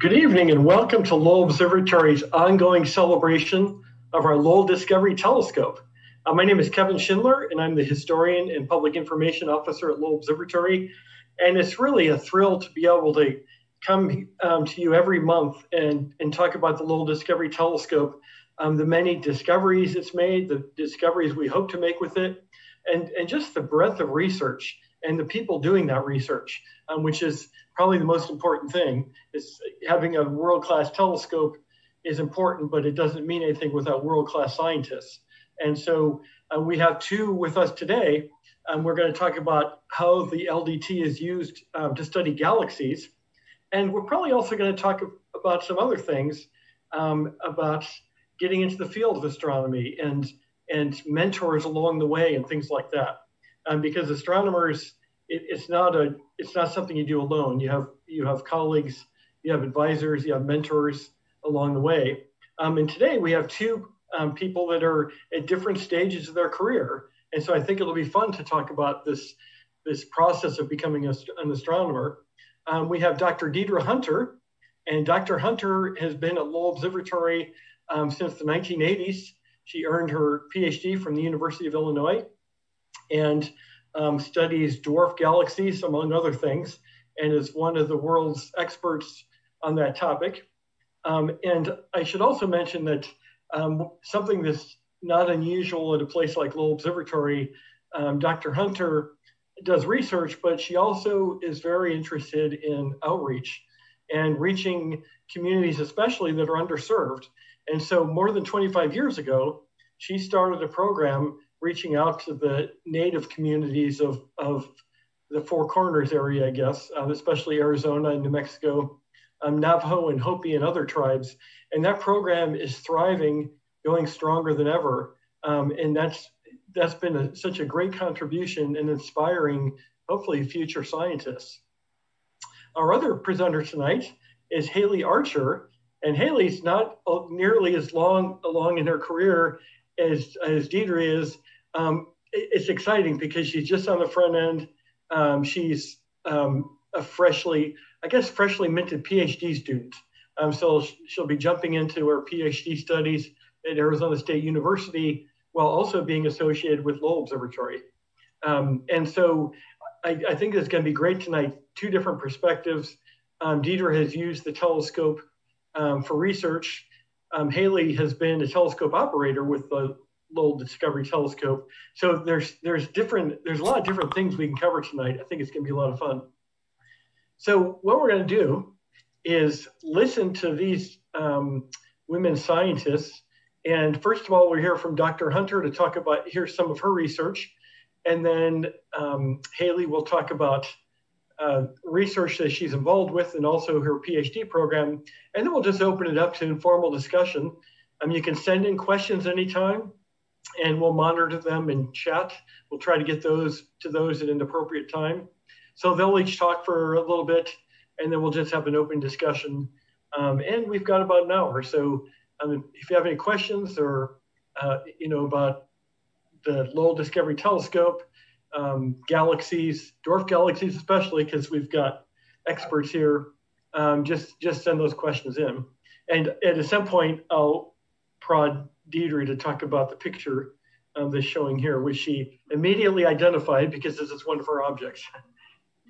Good evening and welcome to Lowell Observatory's ongoing celebration of our Lowell Discovery Telescope. My name is Kevin Schindler and I'm the historian and public information officer at Lowell Observatory. And it's really a thrill to be able to come to you every month and talk about the Lowell Discovery Telescope, the many discoveries it's made, the discoveries we hope to make with it, and just the breadth of research and the people doing that research, which is probably the most important thing. Is having a world-class telescope is important, but it doesn't mean anything without world-class scientists. And so we have two with us today. We're going to talk about how the LDT is used to study galaxies. And we're probably also going to talk about some other things, about getting into the field of astronomy and mentors along the way and things like that. Because astronomers, it's not something you do alone. You have colleagues, you have advisors, you have mentors along the way. And today we have two people that are at different stages of their career. And so I think it'll be fun to talk about this process of becoming an astronomer. We have Dr. Deidre Hunter, and Dr. Hunter has been at Lowell Observatory since the 1980s. She earned her PhD from the University of Illinois and studies dwarf galaxies, among other things, and is one of the world's experts on that topic. And I should also mention that something that's not unusual at a place like Lowell Observatory. Dr. Hunter does research, but she also is very interested in outreach and reaching communities, especially that are underserved. And so more than 25 years ago, she started a program reaching out to the native communities of the Four Corners area, I guess, especially Arizona and New Mexico, Navajo and Hopi and other tribes. And that program is thriving, going stronger than ever. And that's been such a great contribution and inspiring, hopefully, future scientists. Our other presenter tonight is Haley Archer. And Haley's not nearly as long along in her career as Deidre is. It's exciting because she's just on the front end. She's a freshly minted PhD student. So she'll be jumping into her PhD studies at Arizona State University while also being associated with Lowell Observatory. And so I think it's going to be great tonight, two different perspectives. Deidre has used the telescope for research. Haley has been a telescope operator with the Lowell Discovery Telescope. So there's a lot of different things we can cover tonight. I think it's going to be a lot of fun. So what we're going to do is listen to these women scientists. And first of all, we'll hear from Dr. Hunter to talk about, here's some of her research. And then Haley will talk about research that she's involved with and also her PhD program. And then we'll just open it up to informal discussion. You can send in questions anytime and we'll monitor them in chat. We'll try to get those to those at an appropriate time. So they'll each talk for a little bit and then we'll just have an open discussion. And we've got about an hour. So if you have any questions or, about the Lowell Discovery Telescope, galaxies, dwarf galaxies especially, because we've got experts here, just send those questions in. And at some point, I'll prod Deidre to talk about the picture that's showing here, which she immediately identified because this is one of her objects.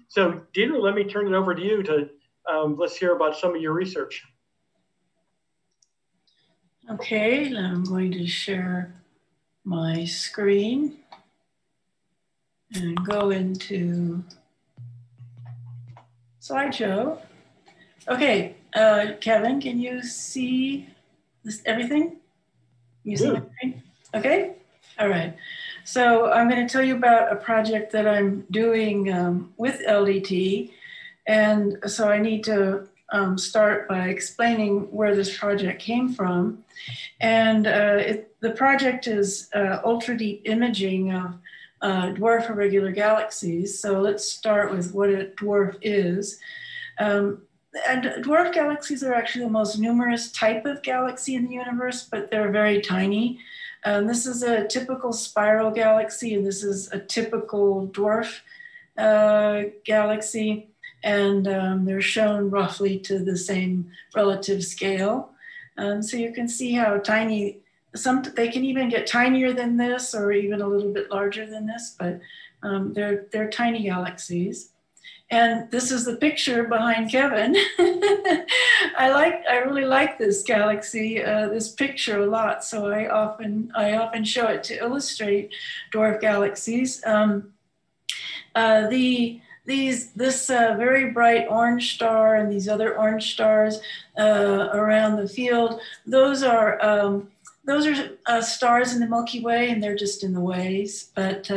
So Deidre, let me turn it over to you to, let's hear about some of your research. Okay, I'm going to share my screen and go into slideshow. Okay, Kevin, can you see this, everything? You see everything? Okay, all right. So I'm going to tell you about a project that I'm doing with LDT. And so I need to start by explaining where this project came from. And the project is ultra-deep imaging of dwarf irregular galaxies. So let's start with what a dwarf is. And dwarf galaxies are actually the most numerous type of galaxy in the universe, but they're very tiny. This is a typical spiral galaxy, and this is a typical dwarf galaxy. and they're shown roughly to the same relative scale. So you can see how tiny, they can even get tinier than this or even a little bit larger than this, but they're tiny galaxies. And this is the picture behind Kevin. I really like this galaxy, this picture a lot. So I often show it to illustrate dwarf galaxies. This very bright orange star and these other orange stars around the field, those are stars in the Milky Way, and they're just in the ways. But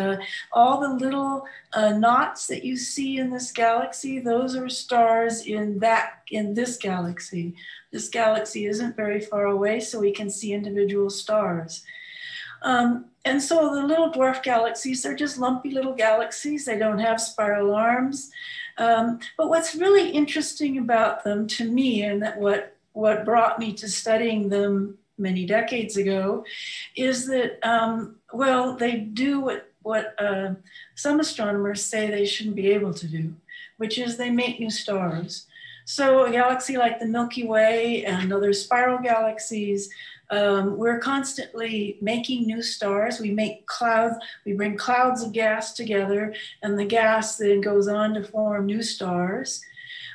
all the little knots that you see in this galaxy, those are stars in this galaxy. This galaxy isn't very far away, so we can see individual stars. And so the little dwarf galaxies, they're just lumpy little galaxies. They don't have spiral arms. But what's really interesting about them to me, and that what brought me to studying them many decades ago, is that, well, they do what some astronomers say they shouldn't be able to do, which is they make new stars. So a galaxy like the Milky Way and other spiral galaxies, we're constantly making new stars. We make clouds, we bring clouds of gas together, and the gas then goes on to form new stars.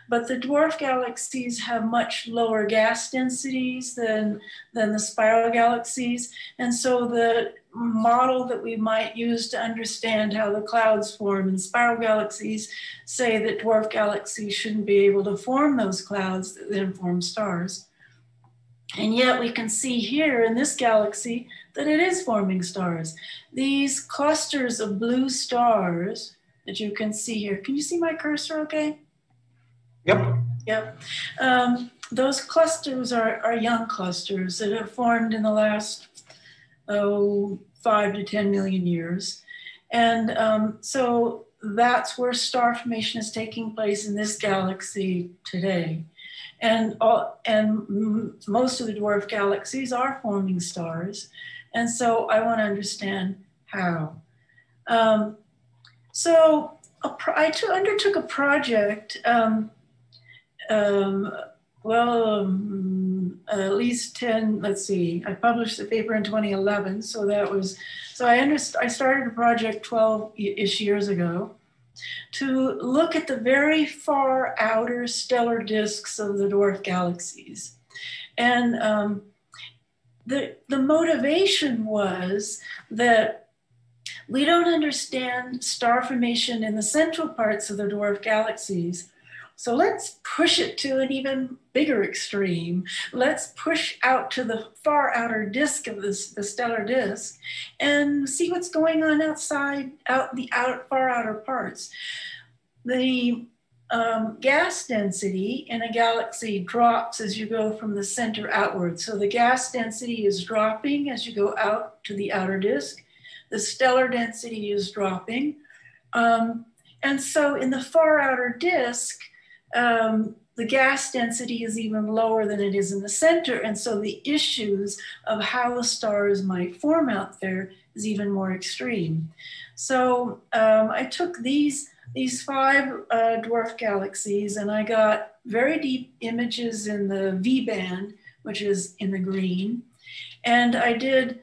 But the dwarf galaxies have much lower gas densities than the spiral galaxies. And so the model that we might use to understand how the clouds form in spiral galaxies say that dwarf galaxies shouldn't be able to form those clouds that then form stars. And yet we can see here in this galaxy that it is forming stars. These clusters of blue stars that you can see here. Can you see my cursor okay? Yep. Yep. Those clusters are young clusters that have formed in the last, 5 to 10 million years. And so that's where star formation is taking place in this galaxy today. And most of the dwarf galaxies are forming stars. And so I want to understand how. So I undertook a project at least 10, let's see, I published the paper in 2011. So that was, so I started a project 12-ish years ago to look at the very far outer stellar disks of the dwarf galaxies. And the motivation was that we don't understand star formation in the central parts of the dwarf galaxies. So let's push it to an even bigger extreme. Let's push out to the far outer disk of the stellar disk and see what's going on outside, far outer parts. The gas density in a galaxy drops as you go from the center outward. So the gas density is dropping as you go out to the outer disk. The stellar density is dropping. And so in the far outer disk, the gas density is even lower than it is in the center. And so the issues of how the stars might form out there is even more extreme. So I took these five dwarf galaxies, and I got very deep images in the V band, which is in the green. And I did,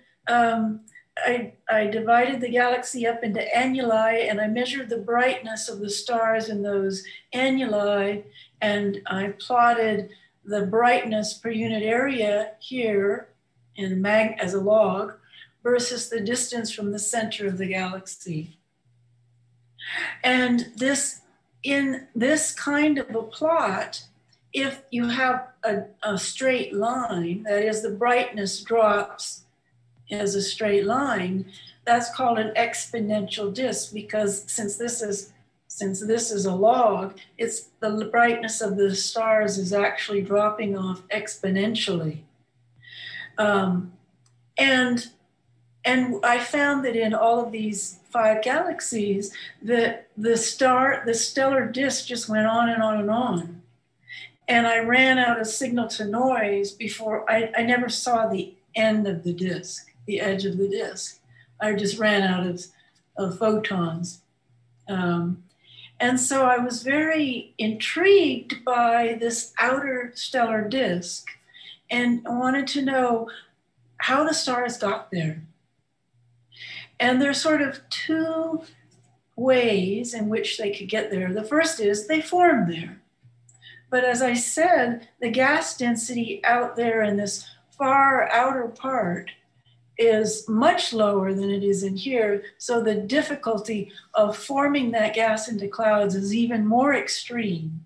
I divided the galaxy up into annuli, and I measured the brightness of the stars in those annuli, and I plotted the brightness per unit area here in as a log versus the distance from the center of the galaxy. And in this kind of a plot, if you have a straight line, that is the brightness drops as a straight line, that's called an exponential disk, because since this is a log, it's the brightness of the stars is actually dropping off exponentially. And I found that in all of these five galaxies, the stellar disk just went on and on and on. And I ran out of signal to noise before I never saw the end of the disk. The edge of the disk. I just ran out of photons. And so I was very intrigued by this outer stellar disk and wanted to know how the stars got there. And there's sort of two ways in which they could get there. The first is they formed there. But as I said, the gas density out there in this far outer part is much lower than it is in here. So the difficulty of forming that gas into clouds is even more extreme.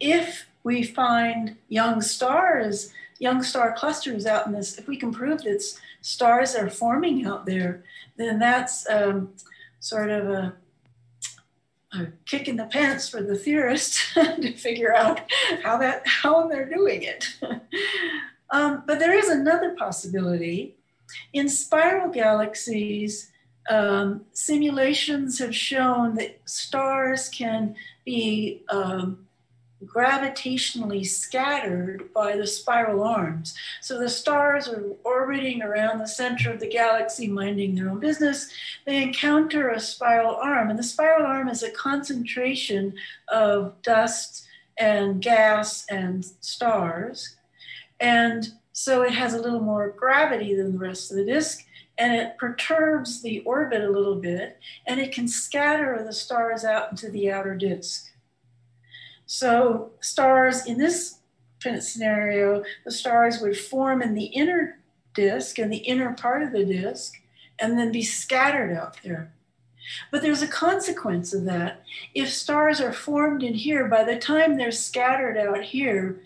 If we find young star clusters out in this, if we can prove that stars are forming out there, then that's sort of a kick in the pants for the theorists to figure out how they're doing it. But there is another possibility. In spiral galaxies, simulations have shown that stars can be gravitationally scattered by the spiral arms. So the stars are orbiting around the center of the galaxy, minding their own business. They encounter a spiral arm, and the spiral arm is a concentration of dust and gas and stars. And so it has a little more gravity than the rest of the disk, and it perturbs the orbit a little bit, and it can scatter the stars out into the outer disk. So stars in this scenario, the stars would form in the inner disk and the inner part of the disk and then be scattered out there. But there's a consequence of that. If stars are formed in here, by the time they're scattered out here,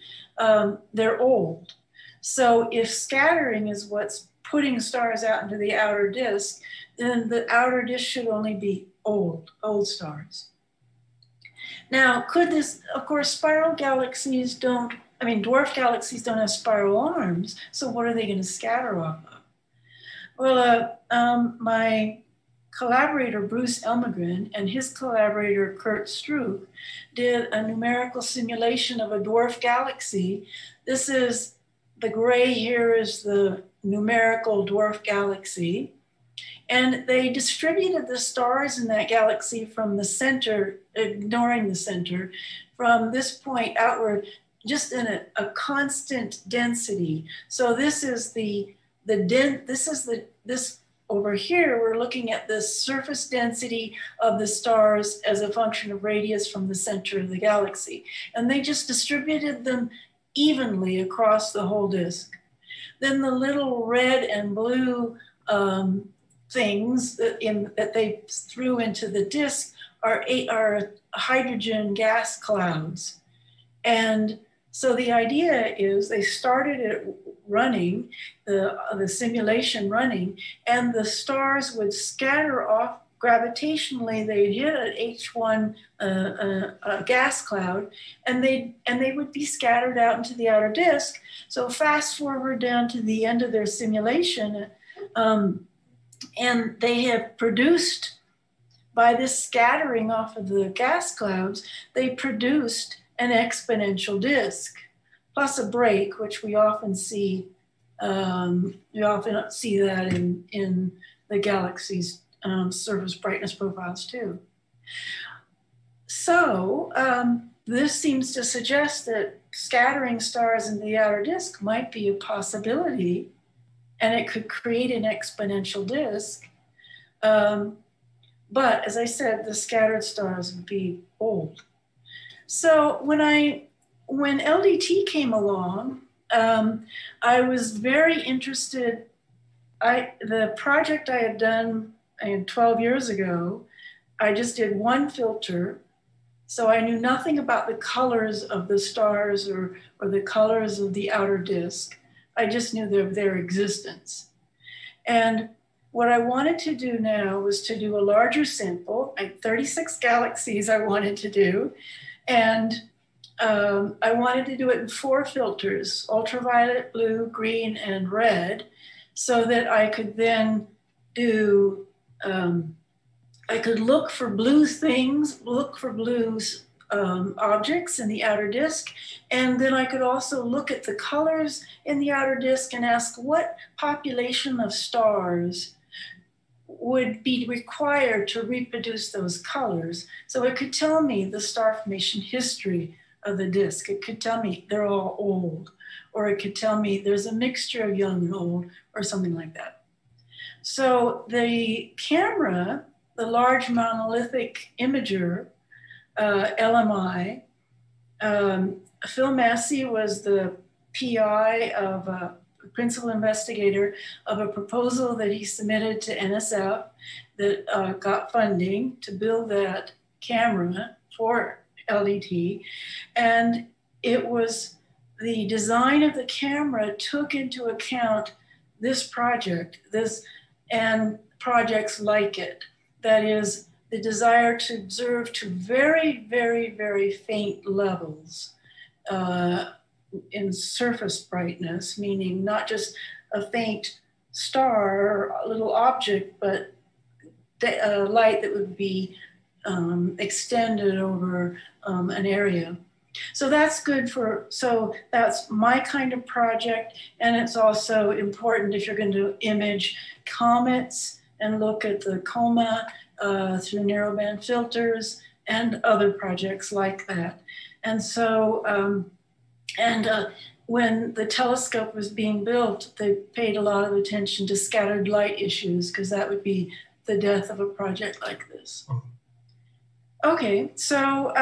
they're old. So if scattering is what's putting stars out into the outer disk, then the outer disk should only be old stars. Now, of course, dwarf galaxies don't have spiral arms, so what are they going to scatter off of? Well, my collaborator, Bruce Elmegreen, and his collaborator, Kurt Struve, did a numerical simulation of a dwarf galaxy. This is, the gray here is the numerical dwarf galaxy. And they distributed the stars in that galaxy from the center, ignoring the center, from this point outward, just in a constant density. So this is this over here, we're looking at the surface density of the stars as a function of radius from the center of the galaxy. And they just distributed them evenly across the whole disk. Then the little red and blue things that they threw into the disk are hydrogen gas clouds. And so the idea is they started it running, the simulation running, and the stars would scatter off gravitationally. They'd hit an H1 gas cloud, and they would be scattered out into the outer disk. So fast forward down to the end of their simulation, and they have produced, by this scattering off of the gas clouds, they produced an exponential disk, plus a break, which we often see. We often see that in the galaxy's surface brightness profiles too. So this seems to suggest that scattering stars in the outer disk might be a possibility, and it could create an exponential disk. But as I said, the scattered stars would be old. So when LDT came along, I was very interested. The project I had done 12 years ago, I just did one filter. So I knew nothing about the colors of the stars or the colors of the outer disk. I just knew their existence. And what I wanted to do now was to do a larger sample. I had 36 galaxies I wanted to do. And I wanted to do it in 4 filters, ultraviolet, blue, green, and red, so that I could then do, I could look for blue things, look for blues, objects in the outer disk, and then I could also look at the colors in the outer disk and ask what population of stars would be required to reproduce those colors. So it could tell me the star formation history of the disk. It could tell me they're all old, or it could tell me there's a mixture of young and old or something like that. So the camera, the large monolithic imager, LMI, Phil Massey was the PI of principal investigator of a proposal that he submitted to NSF that got funding to build that camera for LDT. And it was the design of the camera took into account this project, this and projects like it. That is the desire to observe to very, very, very faint levels in surface brightness, meaning not just a faint star or a little object, but light that would be extended over an area. So that's good for, so that's my kind of project. And it's also important if you're going to image comets and look at the coma through narrowband filters and other projects like that. And so, when the telescope was being built, they paid a lot of attention to scattered light issues because that would be the death of a project like this. Okay, so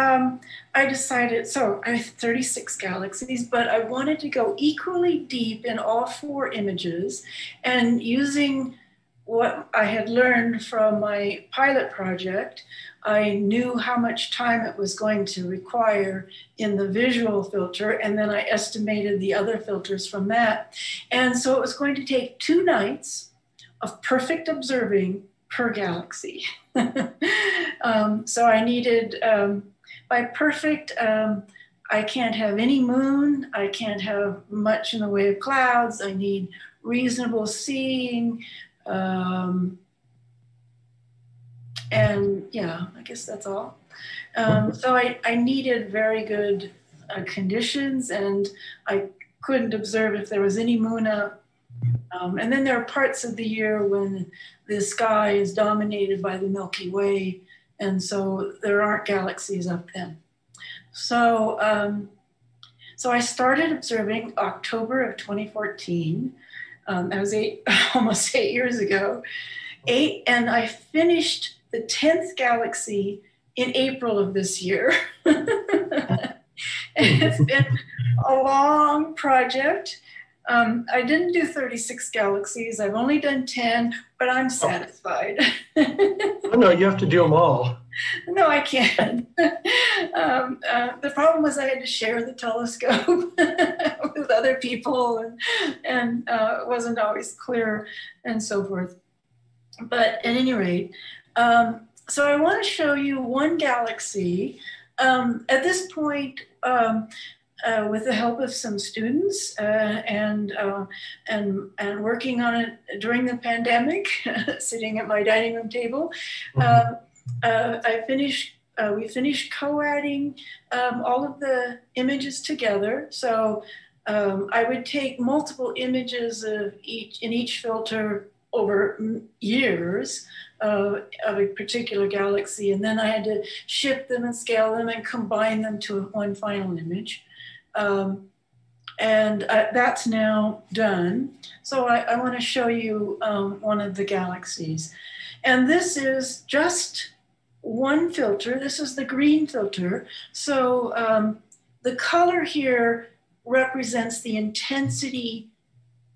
I decided, so I have 36 galaxies, but I wanted to go equally deep in all four images, and using what I had learned from my pilot project, I knew how much time it was going to require in the visual filter, and then I estimated the other filters from that. And so it was going to take 2 nights of perfect observing per galaxy. So I needed, by perfect, I can't have any moon, I can't have much in the way of clouds, I need reasonable seeing, and yeah, I guess that's all. So I needed very good conditions, and I couldn't observe if there was any moon up. And then there are parts of the year when the sky is dominated by the Milky Way, and so there aren't galaxies up then. So, so I started observing October of 2014. That was almost eight years ago. And I finished the 10th galaxy in April of this year. And it's been a long project. I didn't do 36 galaxies. I've only done 10, but I'm satisfied. Oh, no, you have to do them all. No, I can't. The problem was I had to share the telescope with other people, and it wasn't always clear and so forth. But at any rate, so I want to show you one galaxy. At this point, with the help of some students and working on it during the pandemic, sitting at my dining room table, we finished co-adding all of the images together. So I would take multiple images of each filter over years of a particular galaxy, and then I had to ship them and scale them and combine them to one final image. That's now done. So I want to show you one of the galaxies. And this is just one filter. This is the green filter. So the color here represents the intensity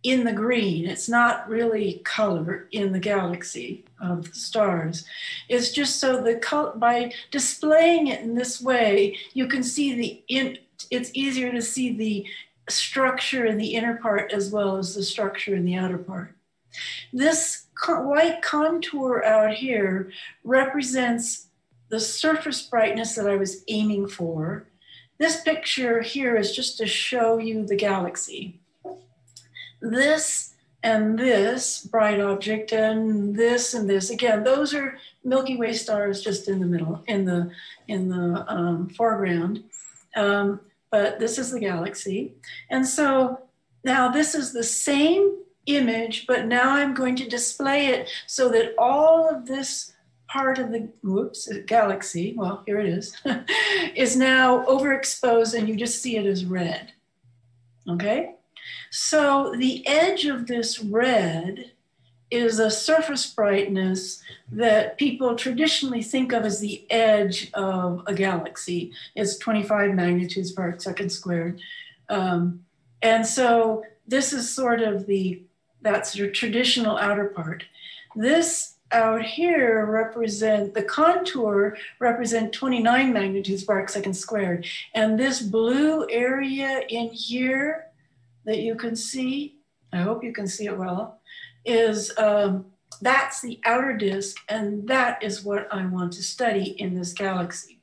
in the green. It's not really color in the galaxy of the stars. It's just so the color, by displaying it in this way, you can see the, it's easier to see the structure in the inner part as well as the structure in the outer part. This white contour out here represents the surface brightness that I was aiming for. This picture here is just to show you the galaxy. This and this bright object and this, again, those are Milky Way stars just in the middle, in the foreground. But this is the galaxy. And so now this is the same image, but now I'm going to display it so that all of this part of the galaxy, well, here it is, is now overexposed and you just see it as red, okay? So the edge of this red is a surface brightness that people traditionally think of as the edge of a galaxy. It's 25 magnitudes per second squared. And so this is sort of the, that's your traditional outer part. This out here represent, the contour represent 29 magnitudes per second squared. And this blue area in here that you can see, I hope you can see it well, is that's the outer disk, and that is what I want to study in this galaxy.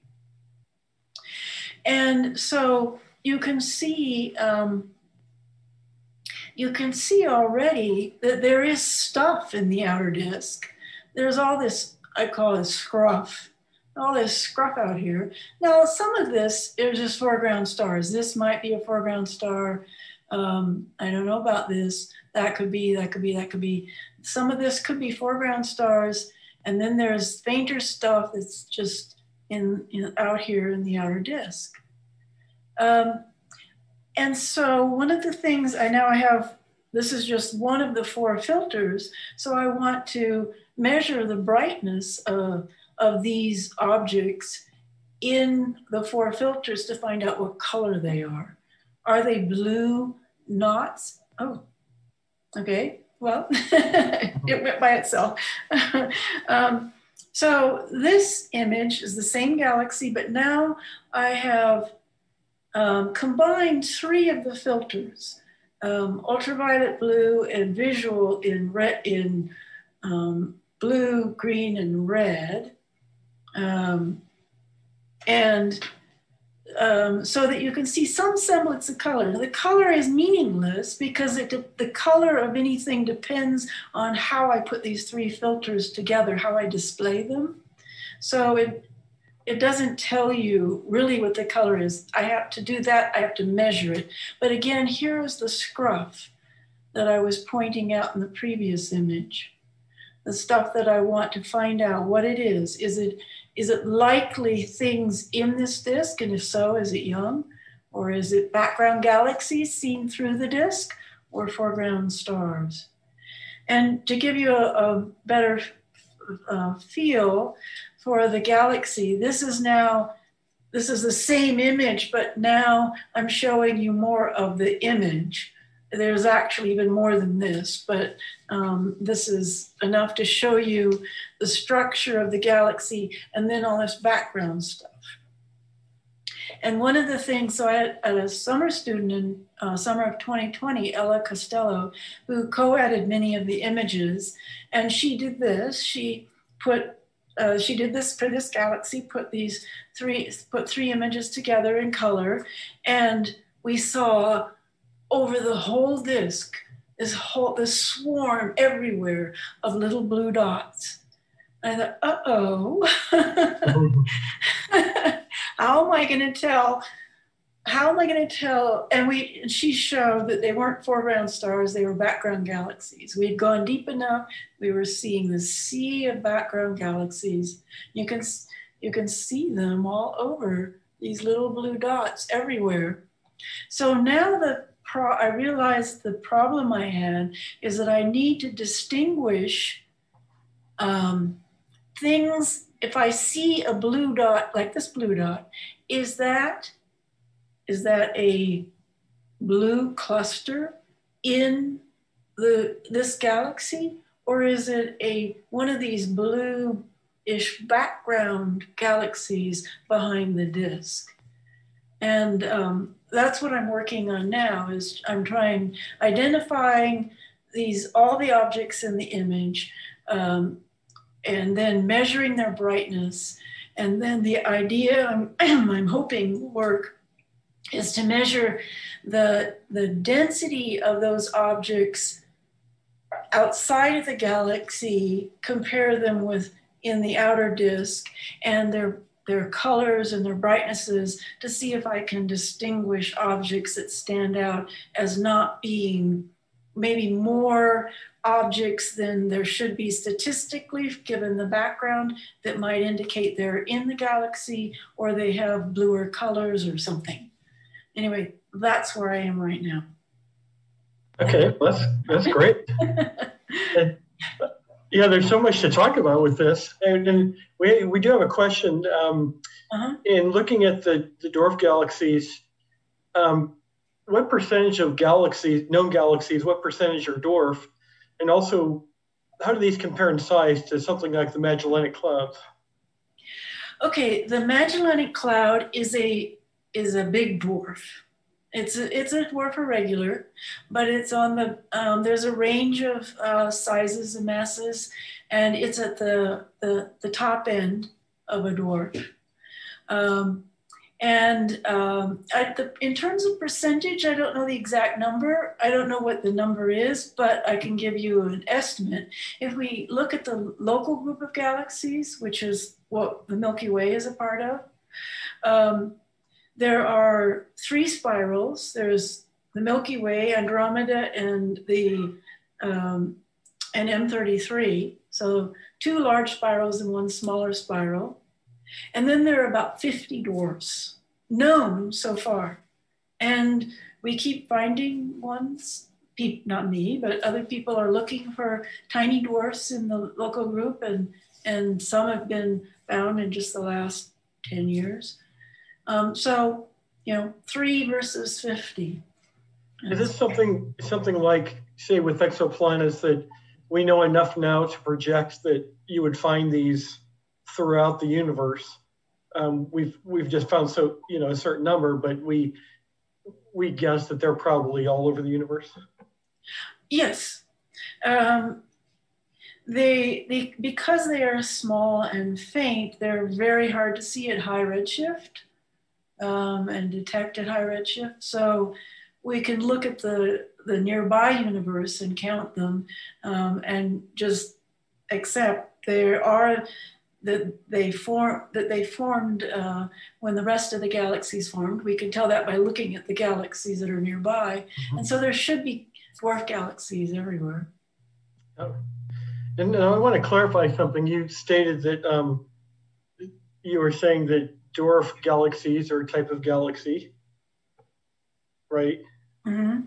And so you can see already that there is stuff in the outer disk. There's all this, I call it scruff, all this scruff out here. Now, some of this is just foreground stars. This might be a foreground star. I don't know about this. That could be, that could be, that could be. Some of this could be foreground stars. And then there's fainter stuff that's just in out here in the outer disk. And so one of the things I now have, this is just one of the four filters. So I want to measure the brightness of these objects in the four filters to find out what color they are. Are they blue knots? Oh, okay, well, it went by itself. So this image is the same galaxy, but now I have combined three of the filters, ultraviolet blue and visual in red, in blue, green, and red. So that you can see some semblance of color. The color is meaningless because it, the color of anything depends on how I put these three filters together, how I display them. So it doesn't tell you really what the color is. I have to do that, I have to measure it. But again, here is the scruff that I was pointing out in the previous image. The stuff that I want to find out what it is. Is it likely things in this disk? And if so, is it young? Or is it background galaxies seen through the disk or foreground stars? And to give you a better feel for the galaxy, this is the same image, but now I'm showing you more of the image. There's actually even more than this, but this is enough to show you the structure of the galaxy and then all this background stuff. And one of the things, so I had a summer student in summer of 2020, Ella Costello, who co-edited many of the images, and she did this. She did this for this galaxy, put three images together in color, and we saw over the whole disk, this swarm everywhere of little blue dots. And I thought, uh-oh, how am I gonna tell? How am I gonna tell? And she showed that they weren't foreground stars, they were background galaxies. We had gone deep enough, we were seeing the sea of background galaxies. You can see them all over, these little blue dots everywhere. So now I realized the problem I had is that I need to distinguish things. If I see a blue dot, like this blue dot, is that a blue cluster in this galaxy? Or is it one of these blue-ish background galaxies behind the disk? And that's what I'm working on now, is I'm trying, identifying all the objects in the image, and then measuring their brightness. And then the idea I'm hoping will work is to measure the density of those objects outside of the galaxy, compare them with in the outer disk, and their colors and their brightnesses, to see if I can distinguish objects that stand out as not being maybe more objects than there should be statistically, given the background, that might indicate they're in the galaxy or they have bluer colors or something. Anyway, that's where I am right now. Okay, that's great. Yeah, there's so much to talk about with this. And we do have a question. In looking at the dwarf galaxies, what percentage of galaxies, known galaxies, what percentage are dwarf? And also, how do these compare in size to something like the Magellanic Cloud? Okay, the Magellanic Cloud is a big dwarf. It's a dwarf irregular, but it's on the, there's a range of sizes and masses, and it's at the top end of a dwarf. In terms of percentage, I don't know the exact number. I don't know what the number is, but I can give you an estimate. If we look at the local group of galaxies, which is what the Milky Way is a part of, there are three spirals. There's the Milky Way, Andromeda, and the M33. So two large spirals and one smaller spiral. And then there are about 50 dwarfs known so far. And we keep finding ones, not me, but other people are looking for tiny dwarfs in the local group, and some have been found in just the last 10 years. So, you know, 3 versus 50. Is this something like, say, with exoplanets, that we know enough now to project that you would find these throughout the universe? We've just found, so, you know, a certain number, but we guess that they're probably all over the universe. Yes, they because they are small and faint, they're very hard to see at high redshift. And detect at high redshift. So we can look at the nearby universe and count them, and just accept that they formed when the rest of the galaxies formed. We can tell that by looking at the galaxies that are nearby. And so there should be dwarf galaxies everywhere. Oh. And I want to clarify something. You stated that you were saying that dwarf galaxies are a type of galaxy, right? Mm-hmm.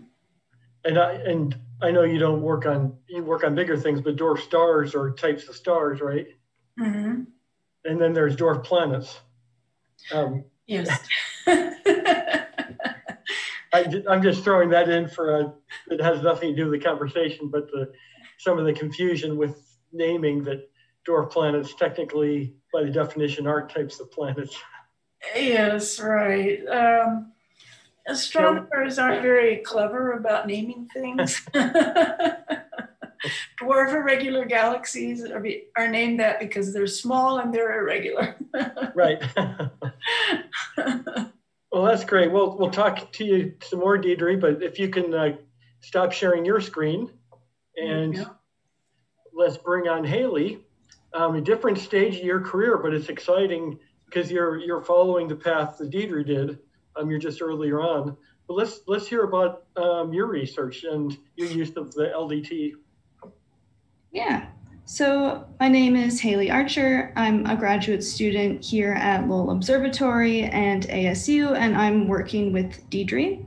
And I know you don't work on, you work on bigger things, but dwarf stars are types of stars, right? Mm-hmm. And then there's dwarf planets. Yes. I'm just throwing that in for a, it has nothing to do with the conversation, but some of the confusion with naming that dwarf planets technically, by the definition, aren't types of planets. Yes, right. Astronomers aren't very clever about naming things. Dwarf irregular galaxies are named that because they're small and they're irregular. Right. Well, that's great. We'll talk to you some more, Deidre, but if you can stop sharing your screen, and let's bring on Haley. A different stage of your career, but it's exciting because you're following the path that Deidre did. You're just earlier on. But let's hear about your research and your use of the LDT. Yeah. So my name is Haley Archer. I'm a graduate student here at Lowell Observatory and ASU, and I'm working with Deidre.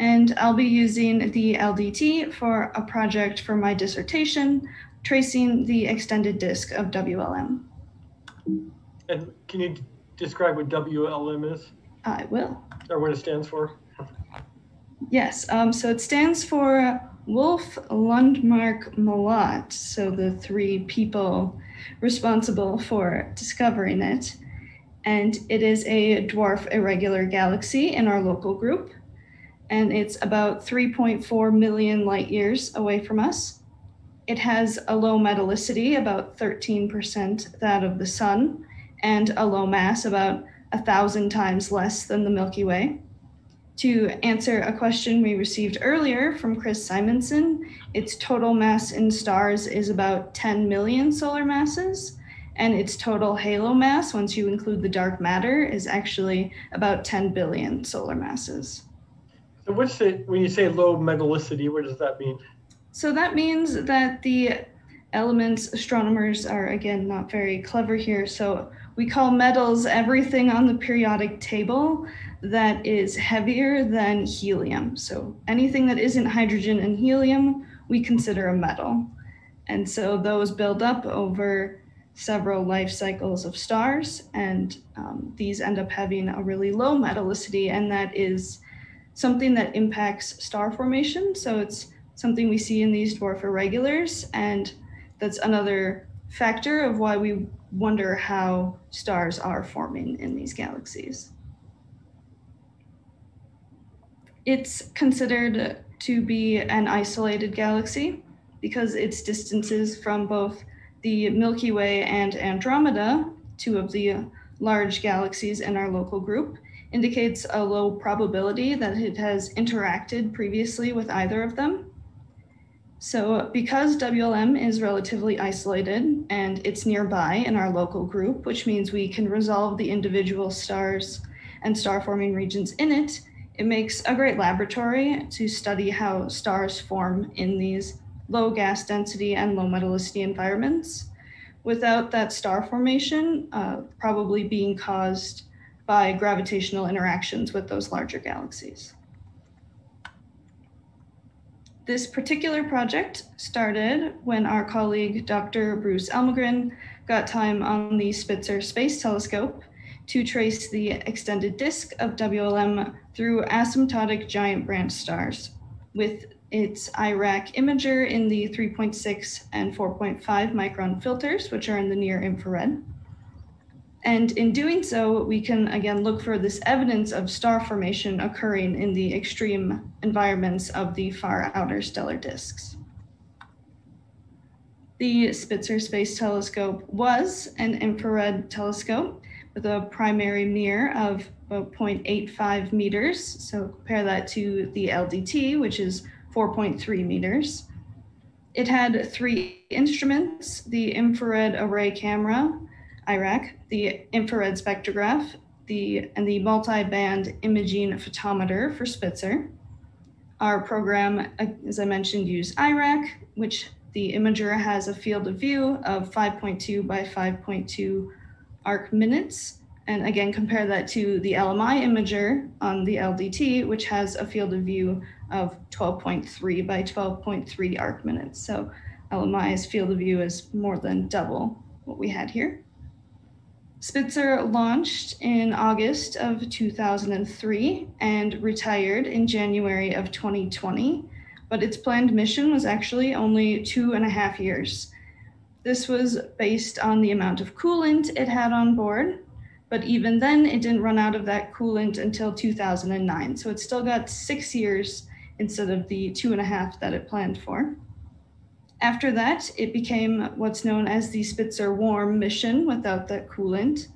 And I'll be using the LDT for a project for my dissertation, tracing the extended disk of WLM. And can you describe what WLM is? I will. Or what it stands for? Yes, so it stands for Wolf, Lundmark, Melotte, so the three people responsible for discovering it. And it is a dwarf irregular galaxy in our local group. And it's about 3.4 million light years away from us. It has a low metallicity, about 13% that of the sun, and a low mass, about 1,000 times less than the Milky Way. To answer a question we received earlier from Chris Simonson, its total mass in stars is about 10 million solar masses, and its total halo mass, once you include the dark matter, is actually about 10 billion solar masses. So when you say low metallicity, what does that mean? So that means that the elements, astronomers are again not very clever here, so we call metals everything on the periodic table that is heavier than helium. So anything that isn't hydrogen and helium, we consider a metal. And so those build up over several life cycles of stars, and these end up having a really low metallicity, and that is something that impacts star formation. So it's something we see in these dwarf irregulars, and that's another factor of why we wonder how stars are forming in these galaxies. It's considered to be an isolated galaxy because its distances from both the Milky Way and Andromeda, two of the large galaxies in our local group, indicates a low probability that it has interacted previously with either of them. So because WLM is relatively isolated and it's nearby in our local group, which means we can resolve the individual stars and star forming regions in it, it makes a great laboratory to study how stars form in these low gas density and low metallicity environments, without that star formation probably being caused by gravitational interactions with those larger galaxies. This particular project started when our colleague, Dr. Bruce Elmegreen, got time on the Spitzer Space Telescope to trace the extended disk of WLM through asymptotic giant branch stars with its IRAC imager in the 3.6 and 4.5 micron filters, which are in the near infrared. And in doing so, we can again look for this evidence of star formation occurring in the extreme environments of the far outer stellar disks. The Spitzer Space Telescope was an infrared telescope with a primary mirror of about 0.85 meters. So compare that to the LDT, which is 4.3 meters. It had three instruments: the infrared array camera, IRAC, the infrared spectrograph, and the multi-band imaging photometer for Spitzer. Our program, as I mentioned, used IRAC, which the imager has a field of view of 5.2 by 5.2 arc minutes. And again, compare that to the LMI imager on the LDT, which has a field of view of 12.3 by 12.3 arc minutes. So LMI's field of view is more than double what we had here. Spitzer launched in August of 2003 and retired in January of 2020, but its planned mission was actually only 2.5 years. This was based on the amount of coolant it had on board, but even then it didn't run out of that coolant until 2009. So it still got 6 years instead of the 2.5 that it planned for. After that, it became what's known as the Spitzer Warm mission without that coolant.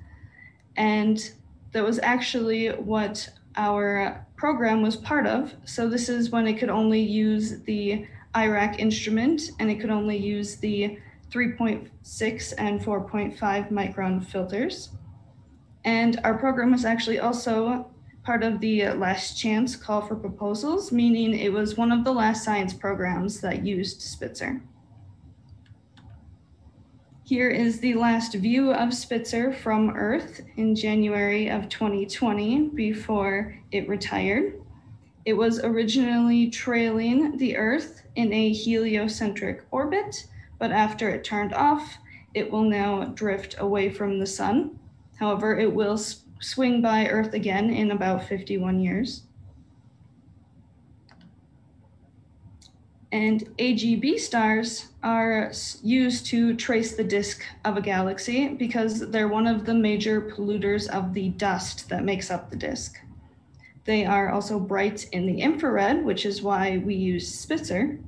And that was actually what our program was part of. So this is when it could only use the IRAC instrument, and it could only use the 3.6 and 4.5 micron filters. And our program was actually also part of the last chance call for proposals, meaning it was one of the last science programs that used Spitzer. Here is the last view of Spitzer from Earth in January of 2020 before it retired. It was originally trailing the Earth in a heliocentric orbit, but after it turned off, it will now drift away from the sun. However, it will swing by Earth again in about 51 years. And AGB stars are used to trace the disk of a galaxy because they're one of the major polluters of the dust that makes up the disk. They are also bright in the infrared, which is why we use Spitzer.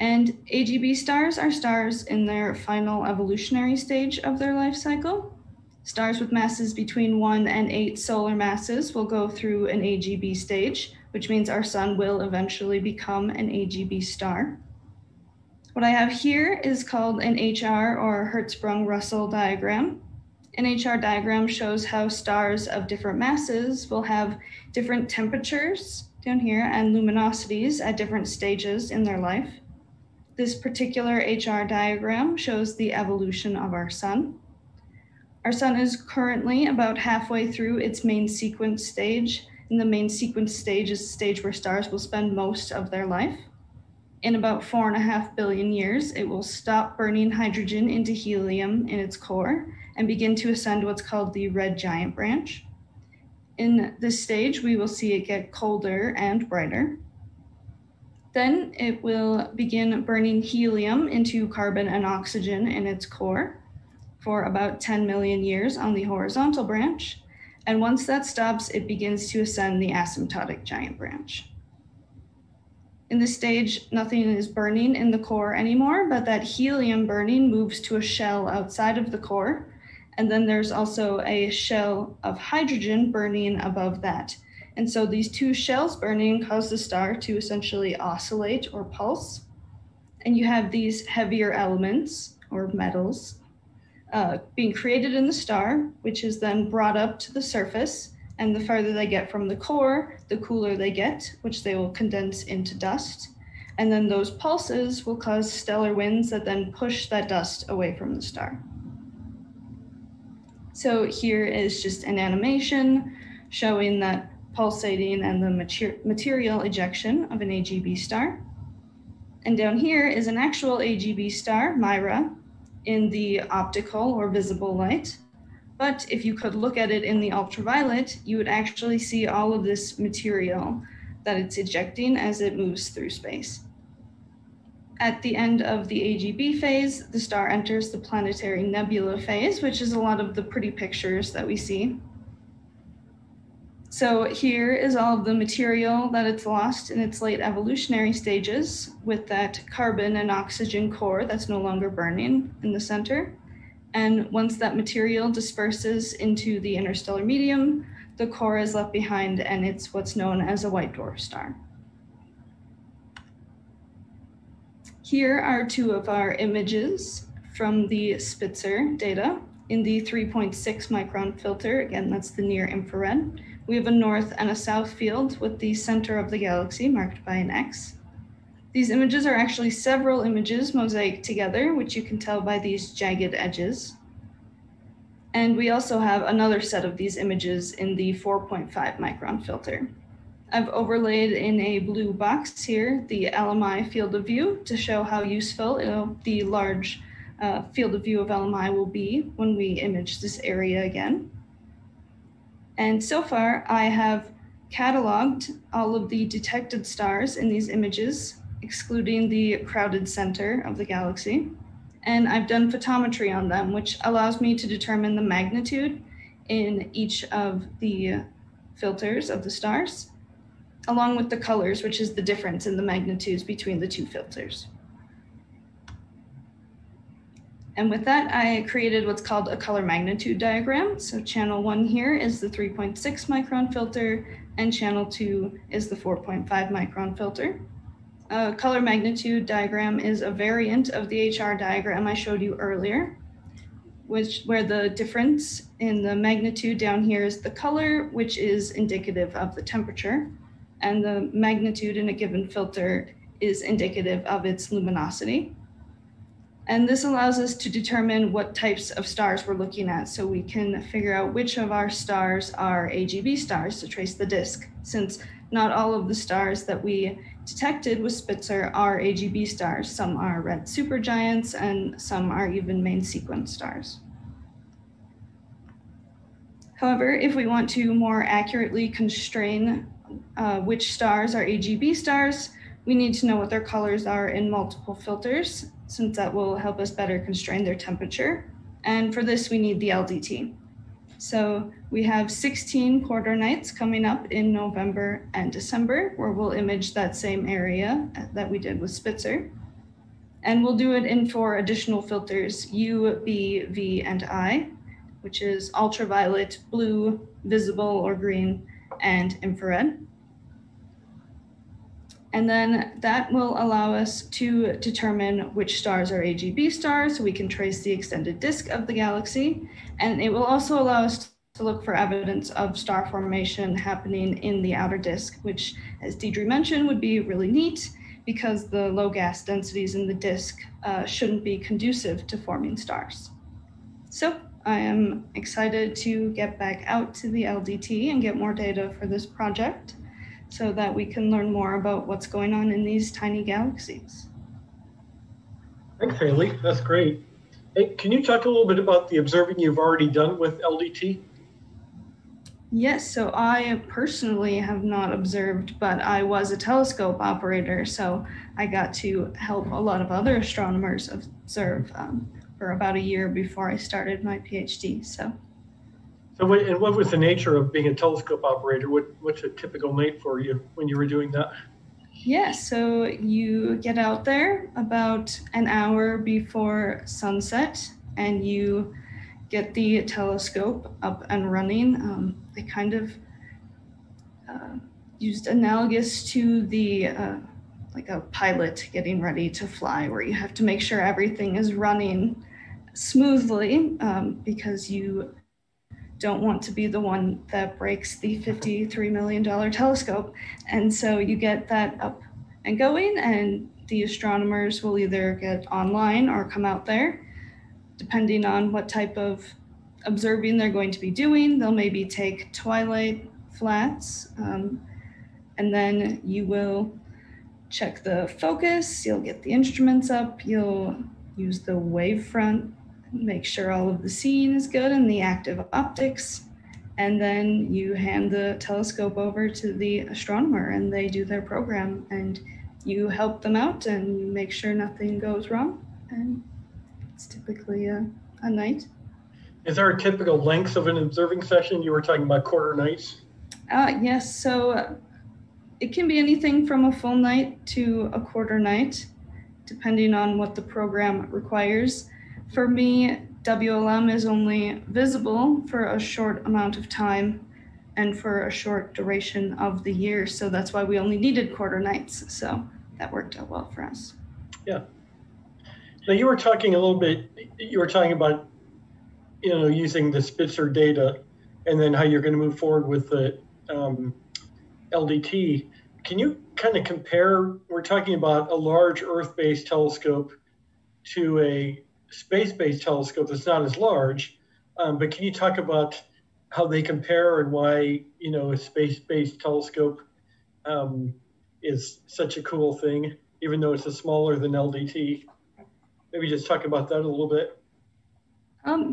And AGB stars are stars in their final evolutionary stage of their life cycle. Stars with masses between 1 and 8 solar masses will go through an AGB stage, which means our sun will eventually become an AGB star. What I have here is called an HR or Hertzsprung-Russell diagram. An HR diagram shows how stars of different masses will have different temperatures down here and luminosities at different stages in their life. This particular HR diagram shows the evolution of our sun. Our sun is currently about halfway through its main sequence stage, and the main sequence stage is the stage where stars will spend most of their life. In about 4.5 billion years, it will stop burning hydrogen into helium in its core and begin to ascend what's called the red giant branch. In this stage, we will see it get colder and brighter. Then it will begin burning helium into carbon and oxygen in its core for about 10 million years on the horizontal branch. And once that stops, it begins to ascend the asymptotic giant branch. In this stage, nothing is burning in the core anymore, but that helium burning moves to a shell outside of the core. And then there's also a shell of hydrogen burning above that. And so these two shells burning cause the star to essentially oscillate or pulse. And you have these heavier elements or metals being created in the star, which is then brought up to the surface, and the farther they get from the core, the cooler they get, which they will condense into dust. And then those pulses will cause stellar winds that then push that dust away from the star. So here is just an animation showing that pulsating and the material ejection of an AGB star. And down here is an actual AGB star, Mira, in the optical or visible light. But if you could look at it in the ultraviolet, you would actually see all of this material that it's ejecting as it moves through space. At the end of the AGB phase, the star enters the planetary nebula phase, which is a lot of the pretty pictures that we see. So here is all of the material that it's lost in its late evolutionary stages, with that carbon and oxygen core that's no longer burning in the center. And once that material disperses into the interstellar medium, the core is left behind, and it's what's known as a white dwarf star. Here are two of our images from the Spitzer data in the 3.6 micron filter. Again, that's the near infrared. We have a north and a south field with the center of the galaxy marked by an X. These images are actually several images mosaic together, which you can tell by these jagged edges. And we also have another set of these images in the 4.5 micron filter. I've overlaid in a blue box here the LMI field of view to show how useful the large field of view of LMI will be when we image this area again. And so far, I have cataloged all of the detected stars in these images, excluding the crowded center of the galaxy. And I've done photometry on them, which allows me to determine the magnitude in each of the filters of the stars, along with the colors, which is the difference in the magnitudes between the two filters. And with that, I created what's called a color magnitude diagram. So channel 1 here is the 3.6 micron filter, and channel 2 is the 4.5 micron filter. A color magnitude diagram is a variant of the HR diagram I showed you earlier, where the difference in the magnitude down here is the color, which is indicative of the temperature, and the magnitude in a given filter is indicative of its luminosity. And this allows us to determine what types of stars we're looking at, so we can figure out which of our stars are AGB stars to trace the disk, since not all of the stars that we detected with Spitzer are AGB stars. Some are red supergiants, and some are even main sequence stars. However, if we want to more accurately constrain which stars are AGB stars, we need to know what their colors are in multiple filters, since that will help us better constrain their temperature. And for this, we need the LDT. So we have 16 quarter nights coming up in November and December, where we'll image that same area that we did with Spitzer. And we'll do it in 4 additional filters, U, B, V, and I, which is ultraviolet, blue, visible or green, and infrared. And then that will allow us to determine which stars are AGB stars, so we can trace the extended disk of the galaxy. And it will also allow us to look for evidence of star formation happening in the outer disk, which, as Deidre mentioned, would be really neat because the low gas densities in the disk shouldn't be conducive to forming stars. So I am excited to get back out to the LDT and get more data for this project so that we can learn more about what's going on in these tiny galaxies. Thanks, Haley. That's great. Hey, can you talk a little bit about the observing you've already done with LDT? Yes, so I personally have not observed, but I was a telescope operator, so I got to help a lot of other astronomers observe for about a year before I started my PhD. And what was the nature of being a telescope operator? What's a typical night for you when you were doing that? Yeah, so you get out there about an hour before sunset and you get the telescope up and running. They kind of used analogous to the like a pilot getting ready to fly, where you have to make sure everything is running smoothly because you don't want to be the one that breaks the $53 million telescope. And so you get that up and going, and the astronomers will either get online or come out there, depending on what type of observing they're going to be doing. They'll maybe take twilight flats, and then you will check the focus, you'll get the instruments up, you'll use the wavefront, make sure all of the scene is good and the active optics, and then you hand the telescope over to the astronomer and they do their program, and you help them out and you make sure nothing goes wrong, and it's typically a night. Is there a typical length of an observing session? You were talking about quarter nights. Yes, so it can be anything from a full night to a quarter night, depending on what the program requires. For me, WLM is only visible for a short amount of time and for a short duration of the year. So that's why we only needed quarter nights. So that worked out well for us. Yeah. Now you were talking a little bit, you were talking about, you know, using the Spitzer data and then how you're going to move forward with the LDT. Can you kind of compare, we're talking about a large Earth-based telescope to a space-based telescope that's not as large, but can you talk about how they compare and why, you know, a space-based telescope is such a cool thing, even though it's a smaller than LDT? Maybe just talk about that a little bit.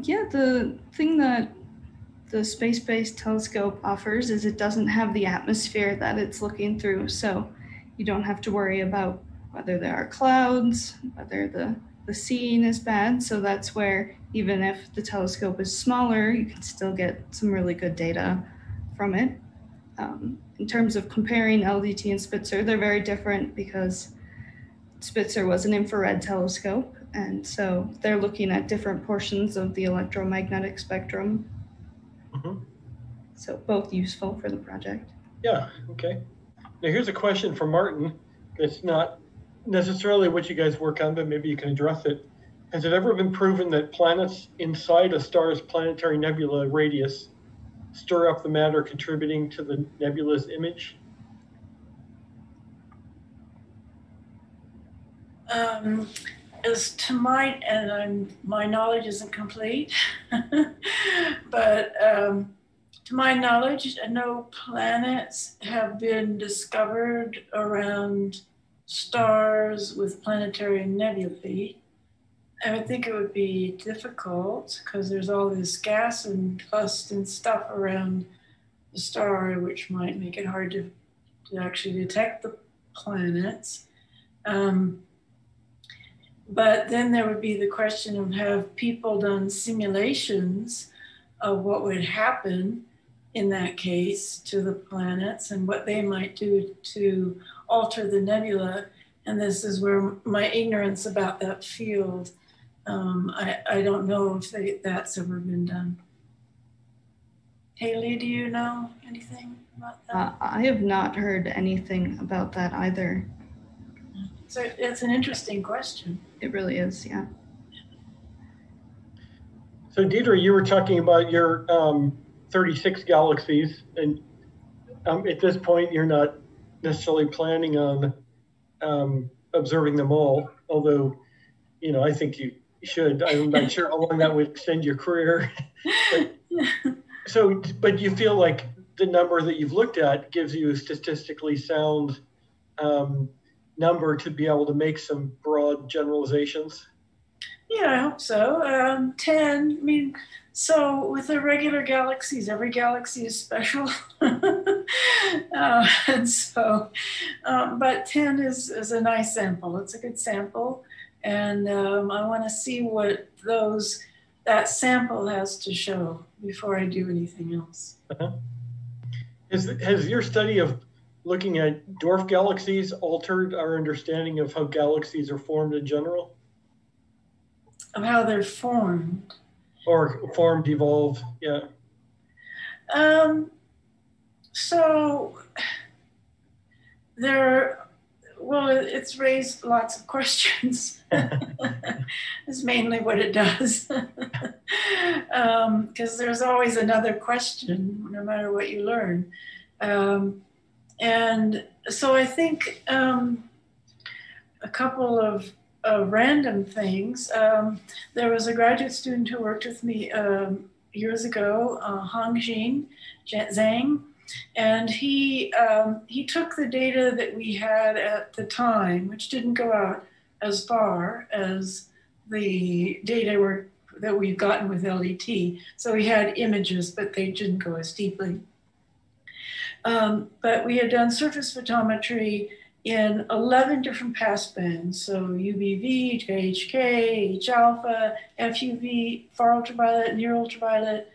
Yeah, the thing that the space-based telescope offers is it doesn't have the atmosphere that it's looking through, so you don't have to worry about whether there are clouds, whether the seeing is bad. So that's where, even if the telescope is smaller, you can still get some really good data from it. In terms of comparing LDT and Spitzer, they're very different because Spitzer was an infrared telescope, and so they're looking at different portions of the electromagnetic spectrum. Mm-hmm. So both useful for the project. Yeah, okay. Now here's a question for Martin. It's not necessarily what you guys work on, but maybe you can address it. Has it ever been proven that planets inside a star's planetary nebula radius stir up the matter contributing to the nebula's image? As to mine, and my knowledge isn't complete, but to my knowledge, no planets have been discovered around stars with planetary nebulae. I would think it would be difficult because there's all this gas and dust and stuff around the star, which might make it hard to actually detect the planets. But then there would be the question of, have people done simulations of what would happen in that case to the planets and what they might do to alter the nebula? And this is where my ignorance about that field, I don't know if that's ever been done. Haley, do you know anything about that? I have not heard anything about that either. So it's an interesting question. It really is, yeah. So Deidre, you were talking about your 36 galaxies, and at this point, you're not necessarily planning on observing them all, although, you know, I think you should. I'm not sure how long that would extend your career. but you feel like the number that you've looked at gives you a statistically sound number to be able to make some broad generalizations? Yeah, I hope so. 10, I mean, so with irregular galaxies, every galaxy is special. But 10 is a nice sample. It's a good sample. And I want to see what that sample has to show before I do anything else. Uh-huh. Has your study of looking at dwarf galaxies altered our understanding of how galaxies are formed in general? Of how they're formed? Or formed, evolved, yeah. So it's raised lots of questions. It's mainly what it does. Because there's always another question, no matter what you learn. And so I think a couple of random things. There was a graduate student who worked with me years ago, Hongjin Zhang, and he took the data that we had at the time, which didn't go out as far as the data that we've gotten with LDT. So we had images, but they didn't go as deeply. But we had done surface photometry in 11 different passbands, so UBV, HK, H-alpha, FUV, far ultraviolet, near ultraviolet,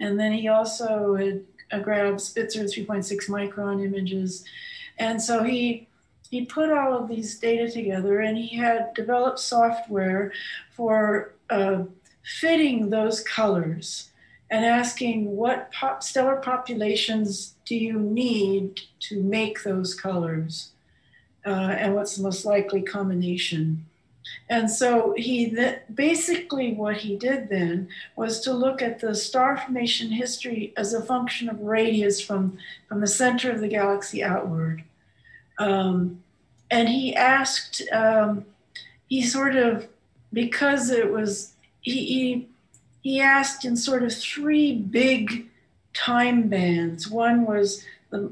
and then he also had grabbed Spitzer 3.6 micron images. And so he put all of these data together, and he had developed software for fitting those colors and asking what stellar populations do you need to make those colors, and what's the most likely combination. And so basically what he did then was to look at the star formation history as a function of radius from the center of the galaxy outward. And he asked, he asked in sort of three big time bands. One was the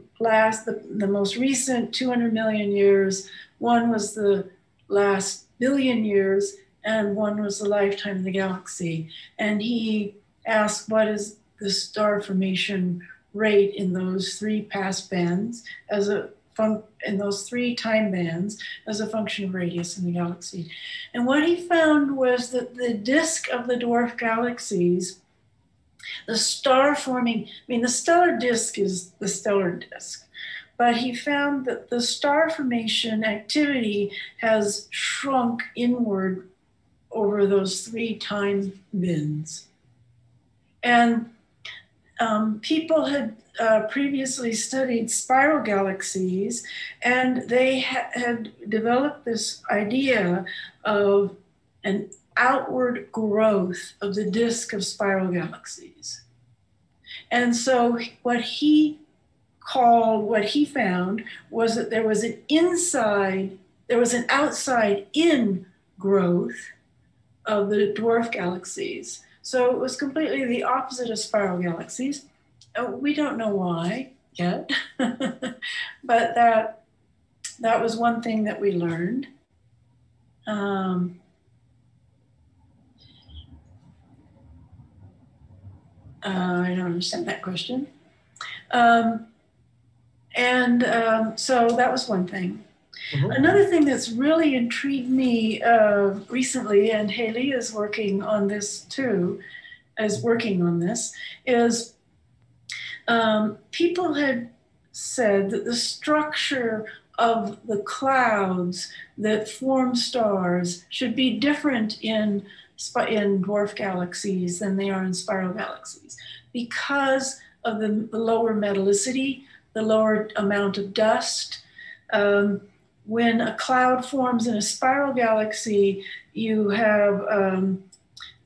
most recent 200 million years, one was the last billion years, and one was the lifetime of the galaxy. And he asked, what is the star formation rate in those three passbands in those three time bands as a function of radius in the galaxy. And what he found was that the disk of the dwarf galaxies, the stellar disk is the stellar disk, but he found that the star formation activity has shrunk inward over those three time bins. And people had previously studied spiral galaxies, and they had developed this idea of an outward growth of the disk of spiral galaxies. And so what he found was that there was an outside-in growth of the dwarf galaxies. So it was completely the opposite of spiral galaxies. We don't know why yet, but that was one thing that we learned. I don't understand that question. So that was one thing. Mm-hmm. Another thing that's really intrigued me recently, and Haley is working on this too, is people had said that the structure of the clouds that form stars should be different in dwarf galaxies than they are in spiral galaxies because of the lower metallicity, the lower amount of dust. When a cloud forms in a spiral galaxy, you have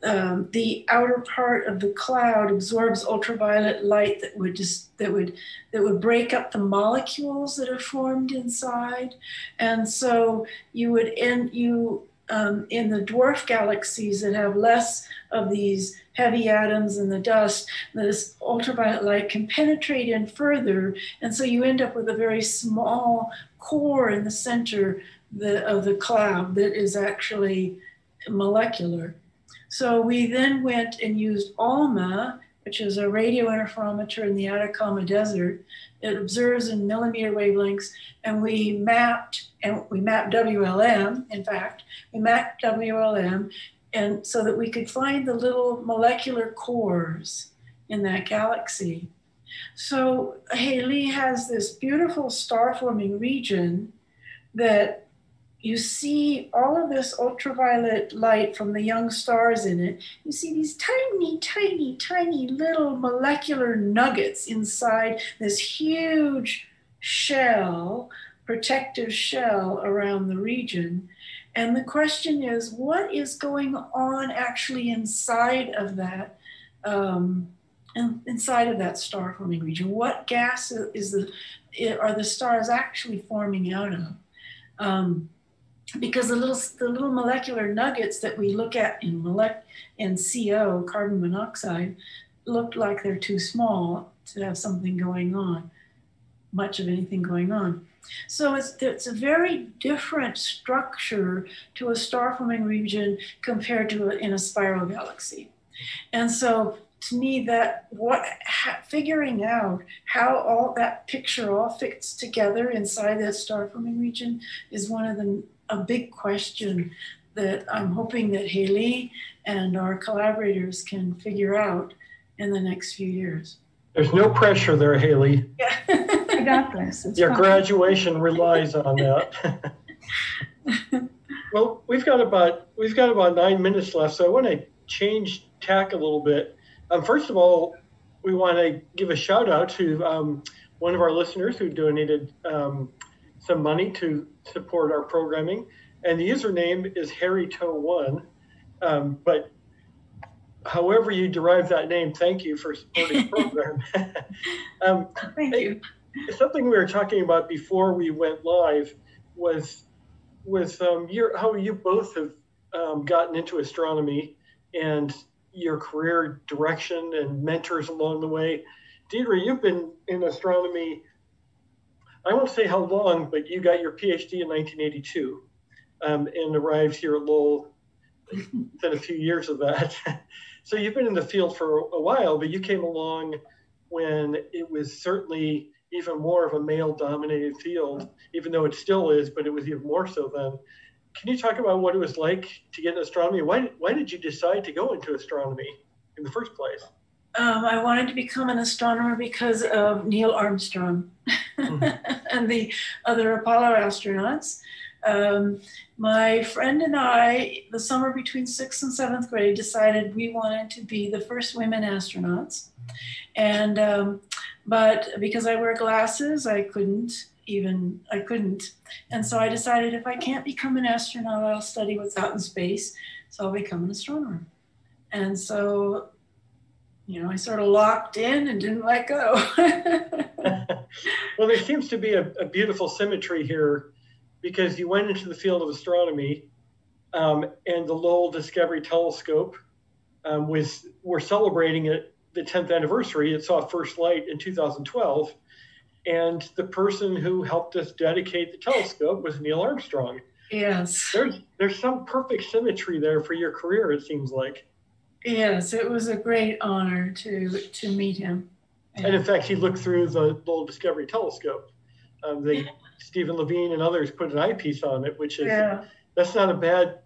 The outer part of the cloud absorbs ultraviolet light that would just that would break up the molecules that are formed inside, and so you would in the dwarf galaxies that have less of these heavy atoms in the dust, this ultraviolet light can penetrate in further, and so you end up with a very small core in the center of the cloud that is actually molecular. So we then went and used ALMA, which is a radio interferometer in the Atacama Desert. It observes in millimeter wavelengths, and we mapped WLM, in fact. We mapped WLM, and so that we could find the little molecular cores in that galaxy. So Haley has this beautiful star-forming region that you see all of this ultraviolet light from the young stars in it. You see these tiny, tiny, tiny little molecular nuggets inside this huge shell, protective shell around the region. And the question is, what is going on actually inside of that star-forming region? What gas are the stars actually forming out of? Because the little molecular nuggets that we look at in CO, carbon monoxide, look like they're too small to have something going on, much of anything going on. So it's a very different structure to a star-forming region compared to in a spiral galaxy. And so to me, figuring out how all that picture all fits together inside that star-forming region is one of the a big question that I'm hoping that Haley and our collaborators can figure out in the next few years. There's no pressure there, Haley. Yeah. I got this. It's fine. Graduation relies on that. Well, we've got about 9 minutes left, so I want to change tack a little bit. First of all, we want to give a shout out to one of our listeners who donated some money to support our programming, and the username is HarryToe1. But however you derive that name, thank you for supporting the program. Thank you. Something we were talking about before we went live was how you both have gotten into astronomy and your career direction and mentors along the way. Deidre, you've been in astronomy, I won't say how long, but you got your PhD in 1982 and arrived here at Lowell within a few years of that. So you've been in the field for a while, but you came along when it was certainly even more of a male-dominated field, even though it still is, but it was even more so then. Can you talk about what it was like to get into astronomy? Why did you decide to go into astronomy in the first place? I wanted to become an astronomer because of Neil Armstrong and the other Apollo astronauts. My friend and I, the summer between 6th and 7th grade, decided we wanted to be the first women astronauts. And, but because I wear glasses, I couldn't. And so I decided, if I can't become an astronaut, I'll study what's out in space. So I'll become an astronomer. And so, you know, I sort of locked in and didn't let go. Well, there seems to be a beautiful symmetry here, because you went into the field of astronomy, and the Lowell Discovery Telescope we're celebrating it, the 10th anniversary. It saw first light in 2012, and the person who helped us dedicate the telescope was Neil Armstrong. Yes. There's some perfect symmetry there for your career, it seems like. Yes, it was a great honor to meet him. Yeah. And in fact, he looked through the Lowell Discovery Telescope. Stephen Levine and others put an eyepiece on it, which is, yeah, that's not a bad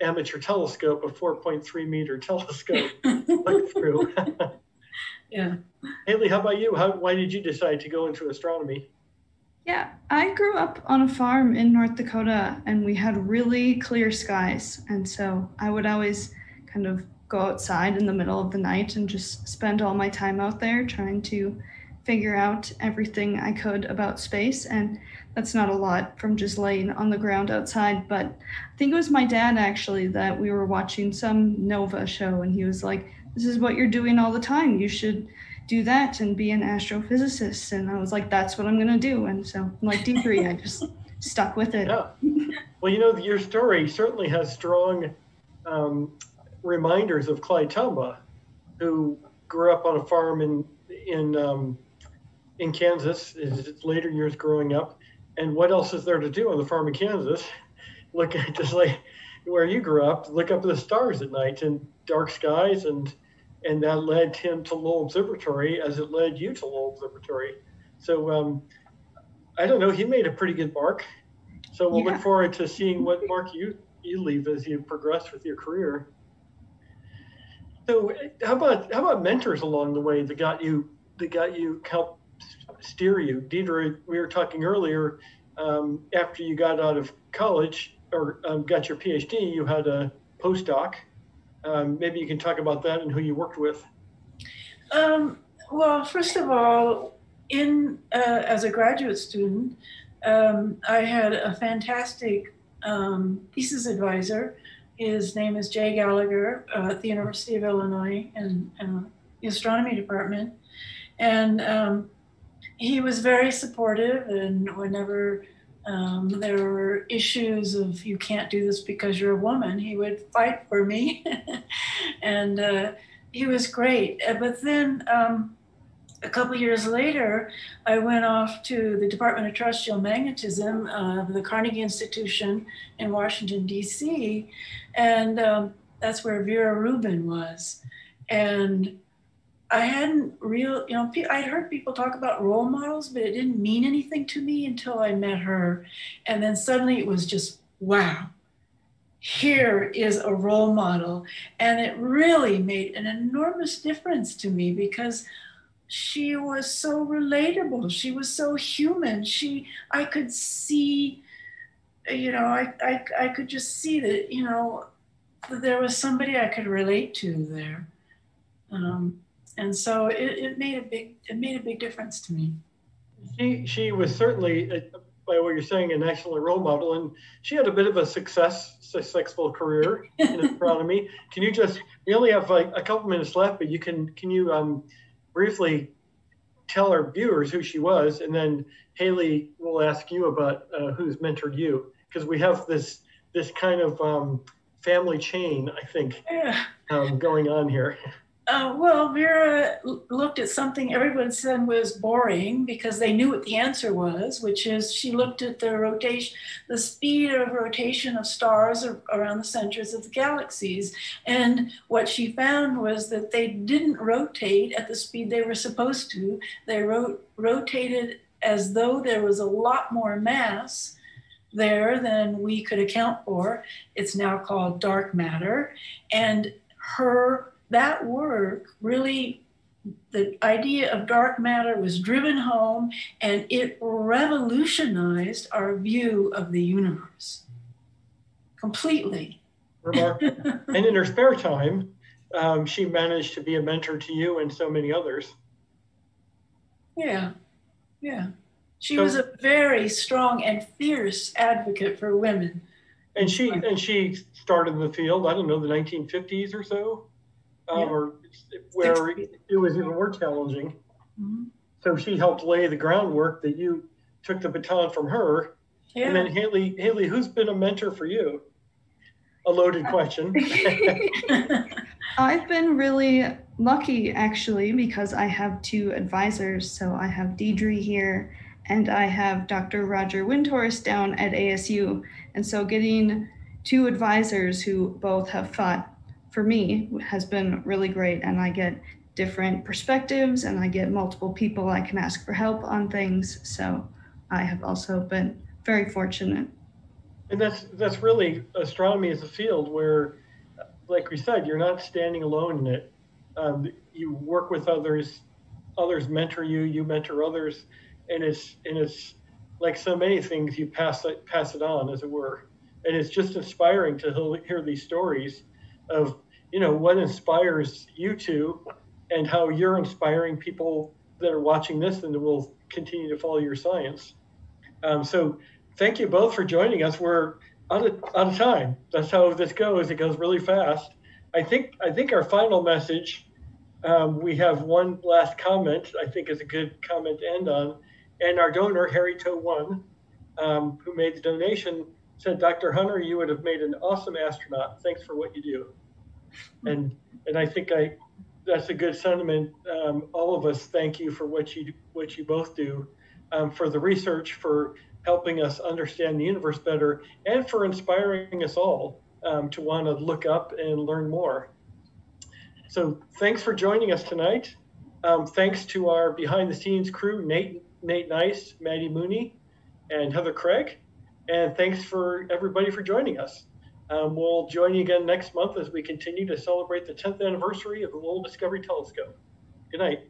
amateur telescope, a 4.3 meter telescope to look through. Yeah. Haley, how about you? Why did you decide to go into astronomy? Yeah, I grew up on a farm in North Dakota, and we had really clear skies. And so I would always kind of go outside in the middle of the night and just spend all my time out there trying to figure out everything I could about space. And that's not a lot from just laying on the ground outside. But I think it was my dad, actually, that we were watching some NOVA show. And he was like, this is what you're doing all the time. You should do that and be an astrophysicist. And I was like, that's what I'm going to do. And so, like Deidre, I just stuck with it. Yeah. Well, you know, your story certainly has strong reminders of Clay Tomba, who grew up on a farm in Kansas, his later years growing up. And what else is there to do on the farm in Kansas? Look at, just like where you grew up, look up at the stars at night and dark skies, and that led him to Lowell Observatory, as it led you to Lowell Observatory. So I don't know, he made a pretty good mark. So we'll look forward to seeing what mark you leave as you progress with your career. So how about mentors along the way that got you help steer you? Deidre, we were talking earlier, after you got out of college or got your PhD, you had a postdoc. Maybe you can talk about that and who you worked with. Well, first of all, as a graduate student, I had a fantastic thesis advisor. His name is Jay Gallagher at the University of Illinois in the astronomy department. And he was very supportive, and whenever there were issues of you can't do this because you're a woman, he would fight for me. And he was great. But then a couple years later, I went off to the Department of Terrestrial Magnetism of the Carnegie Institution in Washington, D.C., and that's where Vera Rubin was. And I hadn't real, you know, I'd heard people talk about role models, but it didn't mean anything to me until I met her. And then suddenly it was just, wow, here is a role model. And it really made an enormous difference to me, because she was so relatable. She was so human. I could see, you know, I could just see that, you know, that there was somebody I could relate to there. And so it made a big difference to me. She was certainly, by what you're saying, an excellent role model, and she had a bit of a successful career in astronomy. Can you just, we only have like a couple minutes left, but can you briefly tell our viewers who she was, and then Haley will ask you about who's mentored you, because we have this kind of family chain, I think, going on here. Well, Vera looked at something everyone said was boring because they knew what the answer was, which is she looked at the speed of rotation of stars around the centers of the galaxies. And what she found was that they didn't rotate at the speed they were supposed to. They rotated as though there was a lot more mass there than we could account for. It's now called dark matter. And that work, really, the idea of dark matter was driven home, and it revolutionized our view of the universe completely. Remarkable. And in her spare time, she managed to be a mentor to you and so many others. Yeah, yeah. She was a very strong and fierce advocate for women. And she started in the field, I don't know, the 1950s or so? Or where it was even more challenging. Mm-hmm. So she helped lay the groundwork that you took the baton from her. Yeah. And then Haley, who's been a mentor for you? A loaded question. I've been really lucky, actually, because I have two advisors. So I have Deidre here, and I have Dr. Roger Windhorst down at ASU. And so getting two advisors who both have fought for me has been really great, and I get different perspectives, and I get multiple people I can ask for help on things. So I have also been very fortunate. And that's really, astronomy is a field where, like we said, you're not standing alone in it. You work with others, others mentor you, you mentor others, and it's like so many things, you pass it on, as it were. And it's just inspiring to hear these stories of, you know, what inspires you two and how you're inspiring people that are watching this and that will continue to follow your science. So thank you both for joining us. We're out of time. That's how this goes. It goes really fast. I think our final message, we have one last comment, I think is a good comment to end on. And our donor, HarryToe1, who made the donation, said, Dr. Hunter, you would have made an awesome astronaut. Thanks for what you do. And I think that's a good sentiment. All of us thank you for what you both do, for the research, for helping us understand the universe better, and for inspiring us all to want to look up and learn more. So thanks for joining us tonight. Thanks to our behind the scenes crew, Nate Nice, Maddie Mooney, and Heather Craig. And thanks for everybody for joining us. We'll join you again next month as we continue to celebrate the 10th anniversary of the Lowell Discovery Telescope. Good night.